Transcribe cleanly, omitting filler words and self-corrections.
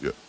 Yeah.